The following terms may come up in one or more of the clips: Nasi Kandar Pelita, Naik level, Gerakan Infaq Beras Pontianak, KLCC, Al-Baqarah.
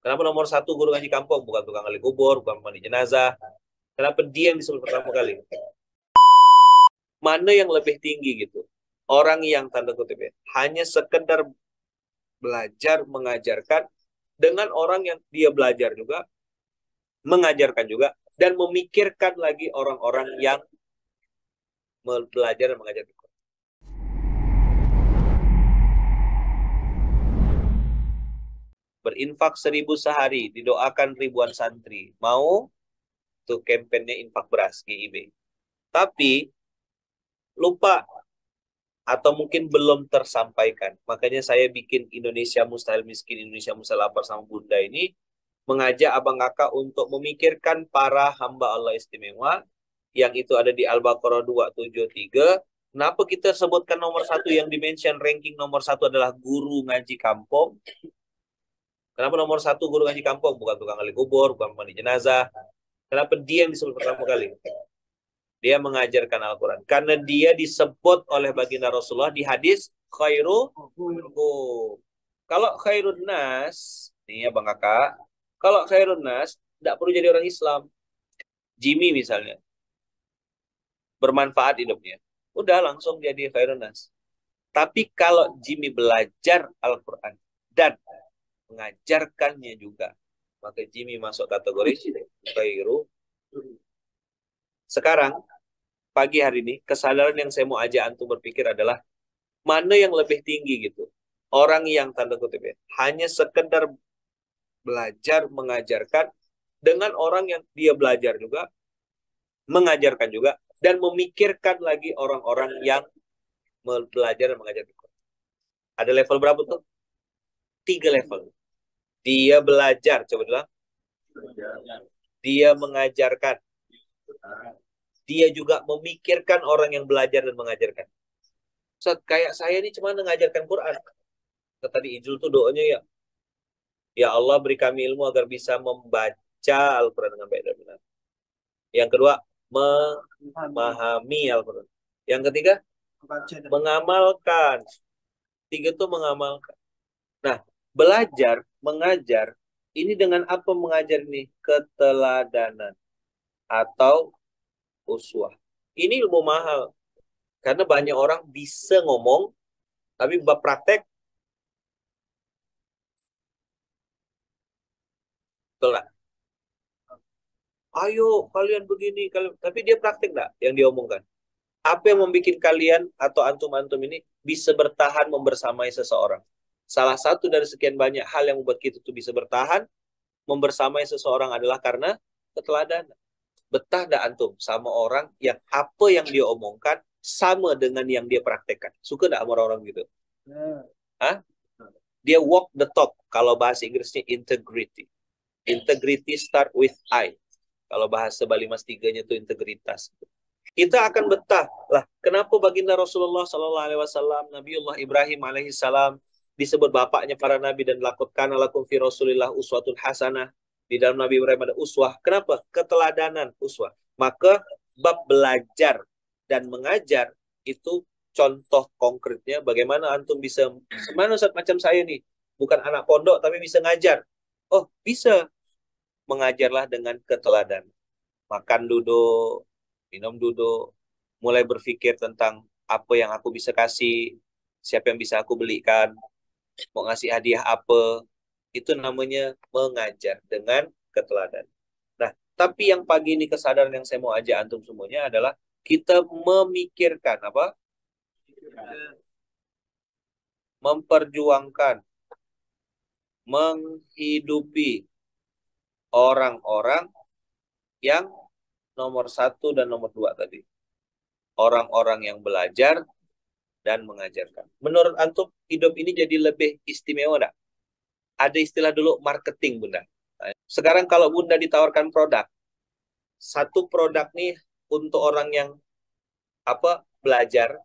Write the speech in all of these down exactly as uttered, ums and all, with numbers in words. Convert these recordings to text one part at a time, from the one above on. Kenapa nomor satu guru ngaji kampung? Bukan tukang gali kubur, bukan mandi jenazah. Kenapa dia yang disebut pertama kali? Mana yang lebih tinggi gitu? Orang yang tanda kutip ya, hanya sekedar belajar mengajarkan dengan orang yang dia belajar juga, mengajarkan juga, dan memikirkan lagi orang-orang yang belajar dan mengajarkan. Berinfak seribu sehari, didoakan ribuan santri. Mau tuh kampanye infak beras, G I B. Tapi lupa atau mungkin belum tersampaikan. Makanya saya bikin Indonesia Mustahil Miskin, Indonesia Mustahil Lapar sama Bunda ini mengajak abang kakak untuk memikirkan para hamba Allah istimewa yang itu ada di Al-Baqarah dua ratus tujuh puluh tiga. Kenapa kita sebutkan nomor satu yang dimention ranking nomor satu adalah guru ngaji kampung? Kenapa nomor satu guru ngaji kampung? Bukan tukang gali kubur, bukan mandi jenazah. Kenapa dia yang disebut pertama kali? Dia mengajarkan Al-Quran. Karena dia disebut oleh baginda Rasulullah di hadis khairu. Kalau khairun nas, nih ya bang kakak, kalau khairun nas, tidak perlu jadi orang Islam. Jimmy misalnya. Bermanfaat hidupnya. Udah langsung jadi khairun nas. Tapi kalau Jimmy belajar Al-Quran dan mengajarkannya juga, maka Jimmy masuk kategori khairu. Sekarang pagi hari ini kesadaran yang saya mau ajak antum berpikir adalah mana yang lebih tinggi gitu. Orang yang tanda kutip ya, hanya sekedar belajar mengajarkan dengan orang yang dia belajar juga, mengajarkan juga, dan memikirkan lagi orang-orang yang belajar dan mengajarkan. Ada level berapa tuh? Tiga level. Dia belajar, coba dulu. Dia mengajarkan. Dia juga memikirkan orang yang belajar dan mengajarkan. So, kayak saya ini cuma mengajarkan Quran. Tadi Ijul tuh doanya ya. Ya Allah beri kami ilmu agar bisa membaca Al-Quran dengan baik dan benar. Yang kedua, memahami Al-Quran. Yang ketiga, mengamalkan. Tiga tuh mengamalkan. Nah, belajar, mengajar, ini dengan apa mengajar nih? Keteladanan atau uswah. Ini ilmu mahal. Karena banyak orang bisa ngomong, tapi bab praktek, betul nggak? Ayo, kalian begini. Kalian... Tapi dia praktek nggak yang diomongkan? Apa yang membuat kalian atau antum-antum ini bisa bertahan membersamai seseorang? Salah satu dari sekian banyak hal yang membuat kita tuh bisa bertahan membersamai seseorang adalah karena keteladanan. Betah dah antum sama orang yang apa yang dia omongkan sama dengan yang dia praktekkan. Suka dah sama orang-orang gitu? Hmm. Hah? Dia walk the talk. Kalau bahasa Inggrisnya integrity. Integrity start with I. Kalau bahasa Bali Mas tiganya itu integritas. Kita akan betah. Lah, kenapa baginda Rasulullah shallallahu alaihi wasallam, Nabiullah Ibrahim alaihissalam, disebut bapaknya para nabi dan lakutkan lakum fi rasulillah uswatun hasanah, di dalam Nabi Ibrahim ada uswah. Kenapa? Keteladanan uswah. Maka bab belajar dan mengajar itu contoh konkretnya bagaimana antum bisa semana saat macam saya nih, bukan anak pondok tapi bisa ngajar. Oh, bisa. Mengajarlah dengan keteladanan. Makan duduk, minum duduk, mulai berpikir tentang apa yang aku bisa kasih, siapa yang bisa aku belikan, mau ngasih hadiah apa. Itu namanya mengajar dengan keteladanan. Nah, tapi yang pagi ini kesadaran yang saya mau ajak antum semuanya adalah kita memikirkan apa? Memperjuangkan, menghidupi orang-orang yang nomor satu dan nomor dua tadi. Orang-orang yang belajar dan mengajarkan. Menurut antum, hidup ini jadi lebih istimewa enggak? Ada istilah dulu marketing, Bunda. Sekarang kalau Bunda ditawarkan produk, satu produk nih untuk orang yang apa belajar,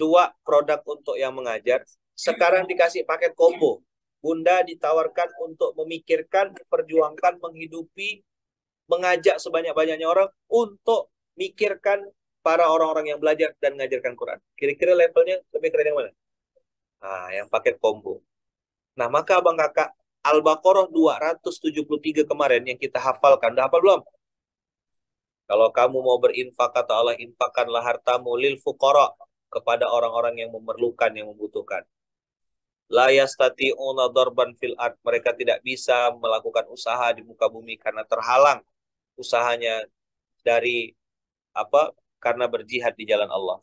dua produk untuk yang mengajar. Sekarang dikasih paket combo. Bunda ditawarkan untuk memikirkan, memperjuangkan, menghidupi, mengajak sebanyak-banyaknya orang untuk mikirkan para orang-orang yang belajar dan mengajarkan Quran. Kira-kira levelnya lebih keren yang mana? Nah, yang paket combo. Nah, maka abang kakak Al-Baqarah dua ratus tujuh puluh tiga kemarin yang kita hafalkan. Udah hafal belum? Kalau kamu mau berinfak, kata Allah, infakkanlah hartamu lil fuqara, kepada orang-orang yang memerlukan, yang membutuhkan. La yastati'una darban fil ard, mereka tidak bisa melakukan usaha di muka bumi karena terhalang usahanya dari apa? Karena berjihad di jalan Allah.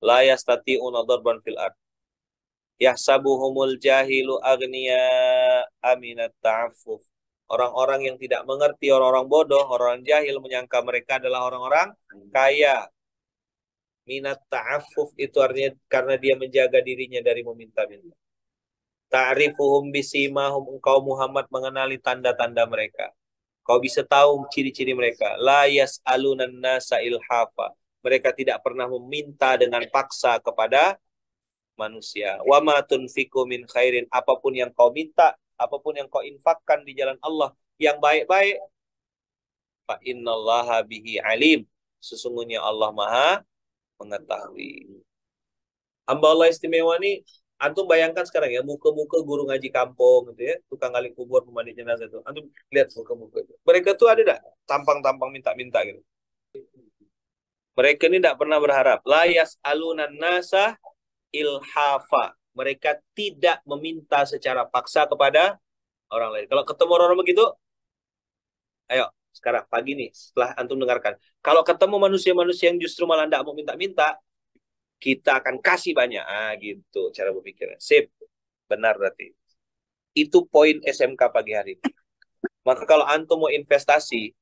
La yastati'una darban fil ard. Yahsabuhumul jahilu agniya aminat ta'affuf. Orang-orang yang tidak mengerti, orang-orang bodoh, orang jahil menyangka mereka adalah orang-orang kaya. Minat ta'affuf itu artinya karena dia menjaga dirinya dari meminta-minta. Ta'rifuhum bisimahum, engkau Muhammad mengenali tanda-tanda mereka. Kau bisa tahu ciri-ciri mereka. La yas'alunan nasa ilhafa. Mereka tidak pernah meminta dengan paksa kepada manusia. Wa ma tunfiqu min khairin, apapun yang kau minta, apapun yang kau infakkan di jalan Allah yang baik-baik, fa innallaha bihi alim, sesungguhnya Allah Maha mengetahui. Hamba Allah istimewa nih, antum bayangkan sekarang ya, muka-muka guru ngaji kampung gitu ya, tukang gali kubur, pemandi jenazah itu. Antum lihat muka-muka itu. Mereka tuh ada enggak tampang-tampang minta-minta gitu. Mereka ini tidak pernah berharap. La yas'alunan nasa ilhafa, mereka tidak meminta secara paksa kepada orang lain. Kalau ketemu orang begitu, ayo sekarang pagi nih setelah antum dengarkan, kalau ketemu manusia-manusia yang justru malah tidak mau minta-minta, kita akan kasih banyak. Ah gitu cara berpikirnya. Sip, benar berarti. Itu poin S M K pagi hari ini. Maka kalau antum mau investasi,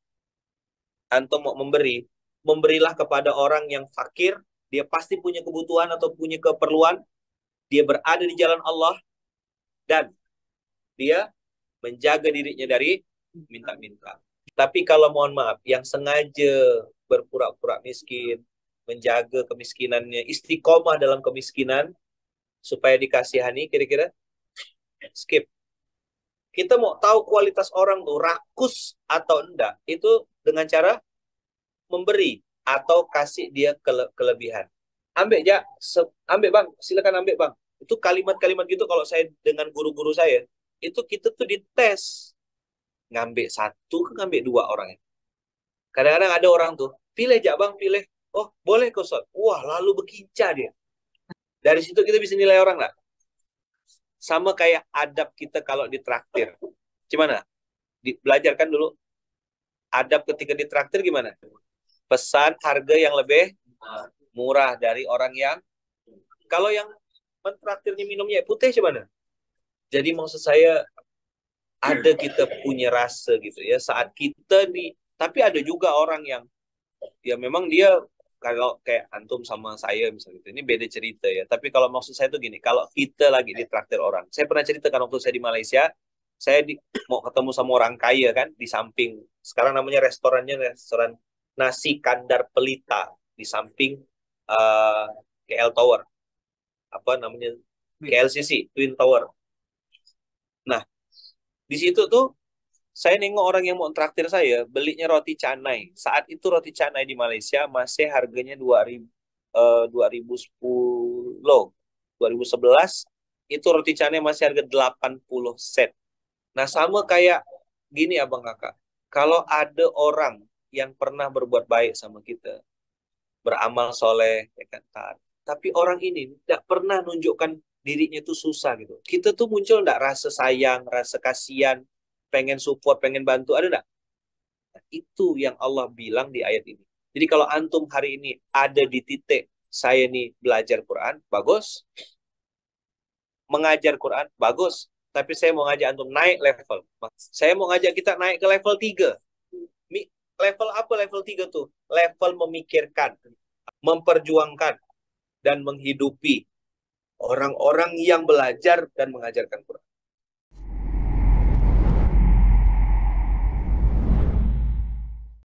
antum mau memberi, memberilah kepada orang yang fakir. Dia pasti punya kebutuhan atau punya keperluan. Dia berada di jalan Allah. Dan dia menjaga dirinya dari minta-minta. Tapi kalau mohon maaf, yang sengaja berpura-pura miskin, menjaga kemiskinannya, istiqomah dalam kemiskinan, supaya dikasihani, kira-kira skip. Kita mau tahu kualitas orang tuh rakus atau enggak, itu dengan cara memberi. Atau kasih dia kele kelebihan. Ambek ya, ambek bang, silakan ambek bang. Itu kalimat-kalimat gitu kalau saya dengan guru-guru saya, itu kita tuh dites. Ngambek satu ke ngambek dua orangnya. Kadang-kadang ada orang tuh, pilih aja bang, pilih. Oh boleh kok Sob. Wah lalu berkinca dia. Dari situ kita bisa nilai orang lah. Sama kayak adab kita kalau ditraktir. Gimana? Belajarkan dulu. Adab ketika ditraktir gimana? Pesan harga yang lebih murah dari orang yang, kalau yang mentraktirnya minumnya putih gimana? Jadi maksud saya ada kita punya rasa gitu ya saat kita di, tapi ada juga orang yang ya memang dia kalau kayak antum sama saya misalnya gitu, ini beda cerita ya. Tapi kalau maksud saya tuh gini, kalau kita lagi ditraktir orang, saya pernah ceritakan waktu saya di Malaysia, saya di, mau ketemu sama orang kaya kan di samping, sekarang namanya restorannya restoran Nasi Kandar Pelita di samping uh, K L Tower. Apa namanya? K L C C, Twin Tower. Nah, di situ tuh saya nengok orang yang mau traktir saya, belinya roti canai. Saat itu roti canai di Malaysia masih harganya dua ribu, uh, dua ribu sepuluh, dua ribu sebelas itu roti canai masih harga delapan puluh sen. Nah, sama kayak gini Abang Kakak. Kalau ada orang yang pernah berbuat baik sama kita, beramal soleh, ya kan, taat. Tapi orang ini tidak pernah nunjukkan dirinya itu susah gitu. Kita tuh muncul nggak rasa sayang, rasa kasihan, pengen support, pengen bantu, ada nggak? Nah, itu yang Allah bilang di ayat ini. Jadi kalau antum hari ini ada di titik saya nih belajar Quran, bagus, mengajar Quran, bagus. Tapi saya mau ngajak antum naik level. Saya mau ngajak kita naik ke level tiga. Level apa level tiga tuh? Level memikirkan, memperjuangkan, dan menghidupi orang-orang yang belajar dan mengajarkan Quran.